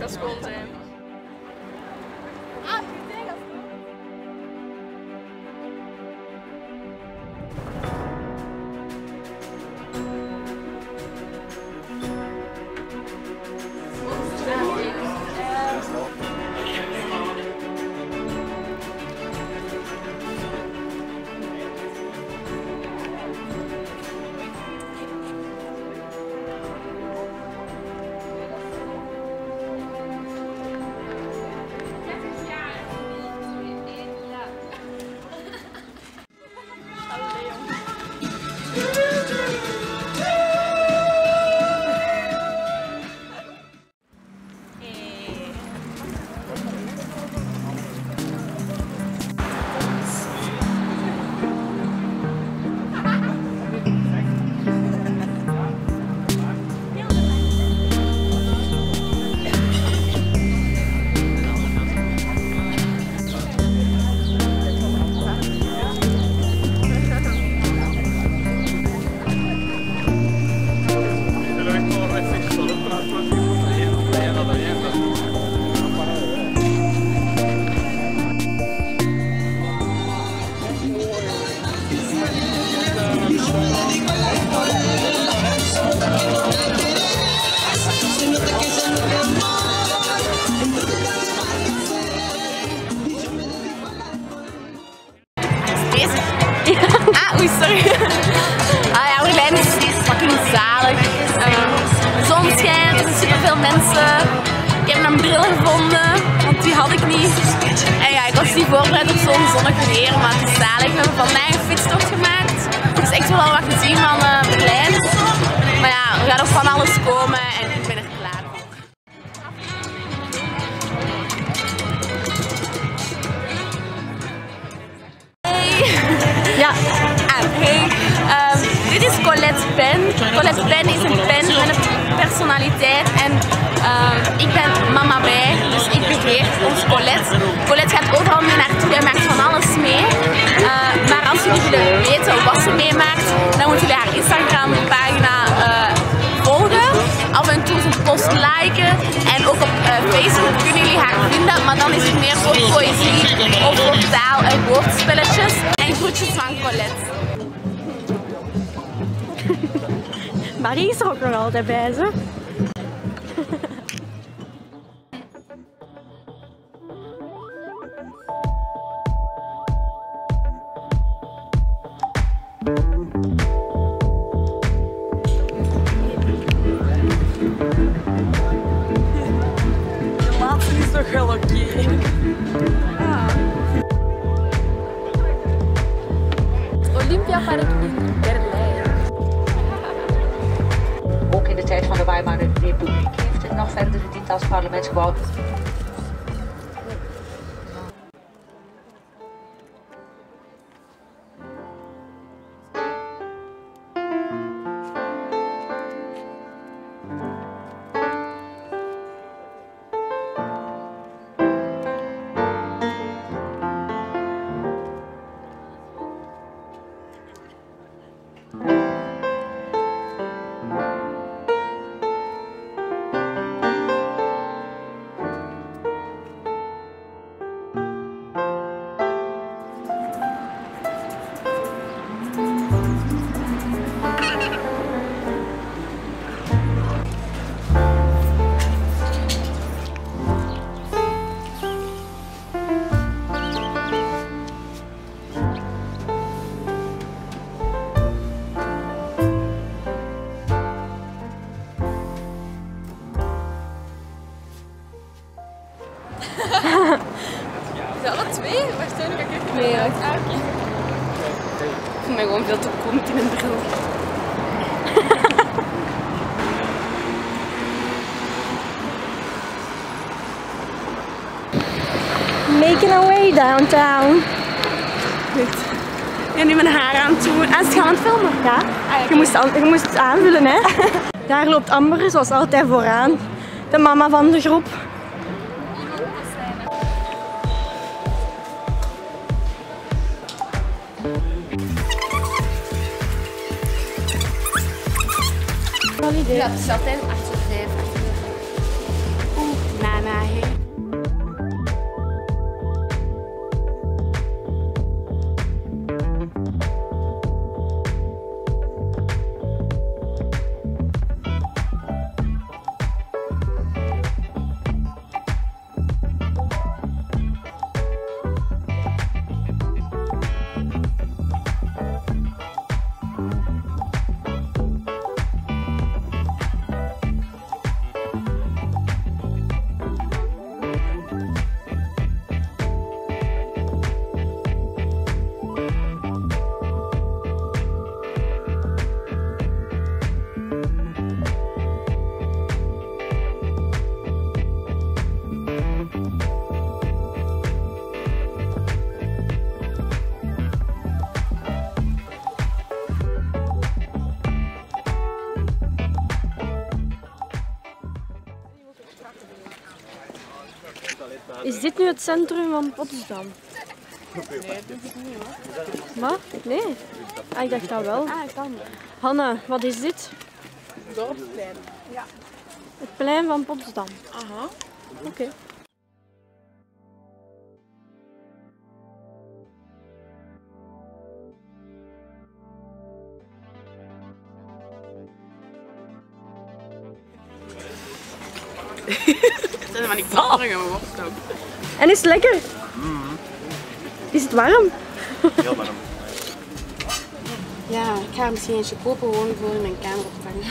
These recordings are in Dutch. Das komt in. Die had ik niet. En ja, ik was niet voorbereid op zo'n zonnig weer, maar het is zalig. We hebben vandaag een fietstocht gemaakt. Dus ik wil al wat gezien van Berlin. Maar ja, we gaan nog van alles komen en ik ben er klaar voor. Hey! Ja. Ah, hey. Dit is Colette Pen. Colette Pen is een pen met een personaliteit. En ik ben mama bij, dus ik beheer ons Colette. Colette gaat overal mee naartoe en maakt van alles mee. Maar als jullie willen weten wat ze meemaakt, dan moeten jullie haar Instagram-pagina volgen. Af en toe zijn post liken. En ook op Facebook kunnen jullie haar vinden. Maar dan is het meer voor poëzie, of voor taal en woordspelletjes. En groetjes van Colette. Marie is er ook nog altijd bij, ze. Als parlementsgebouw. Ik ben gewoon veel te koud met een bril. Making our way downtown. Goed. Ik ben nu mijn haar aan het doen. En ze gaan aan het filmen. Ja. Je moest het aanvullen, hè. Daar loopt Amber, zoals altijd, vooraan. De mama van de groep. Ja, het is altijd een achtergrond. Is dit nu het centrum van Potsdam? Nee, dat is het niet hoor. Maar? Nee? Ah, ik dacht dat wel. Ah, ik kan. Hanna, wat is dit? Dorpsplein. Ja. Het plein van Potsdam. Aha. Oké. Okay. Dat zijn van die klaren op Potsdam. En is het lekker? Mm-hmm. Is het warm? Heel warm. Ja, ik ga misschien eentje kopen gewoon voor in mijn kamer opvangen.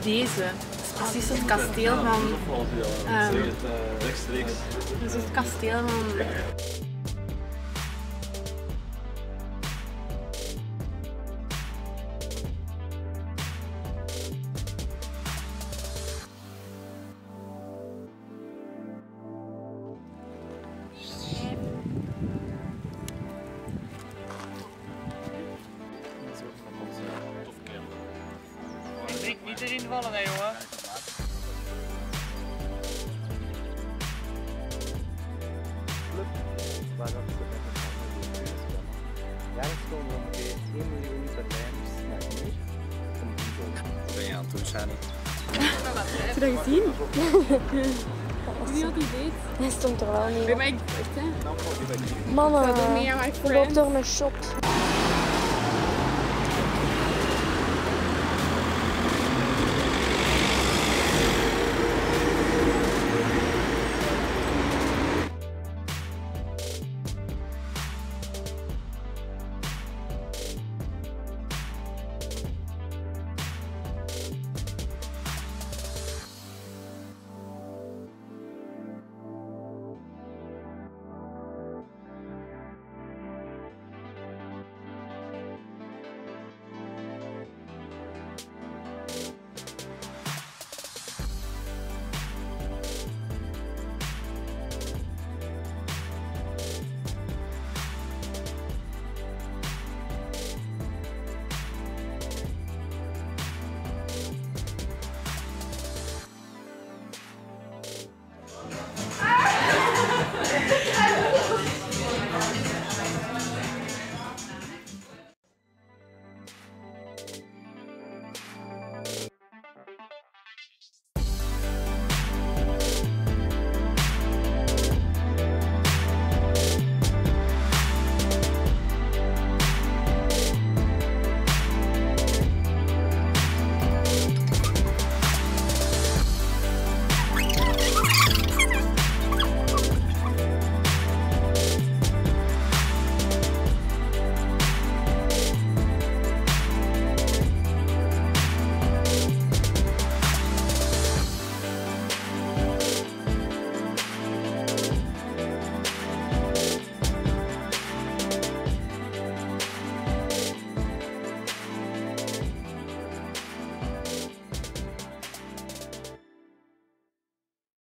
Deze is precies het kasteel van... Dat is het kasteel van... Niet erin vallen, hè, jongen. Wat ben je aan het doen, Shani? Heb je dat gezien? Wie had die weet? Hij stond er wel niet. Mama, ik loop door mijn shop.